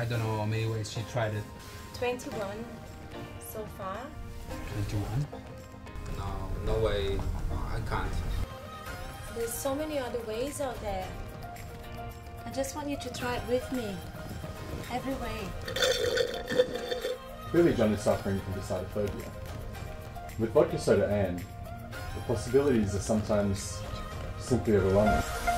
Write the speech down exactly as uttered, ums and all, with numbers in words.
I don't know how many ways she tried it. twenty-one so far. twenty-one? No, no way. I can't. There's so many other ways out there. I just want you to try it with me. Every way. Clearly John is suffering from dysartophobia. With Vodka Soda and, the possibilities are sometimes simply overwhelming.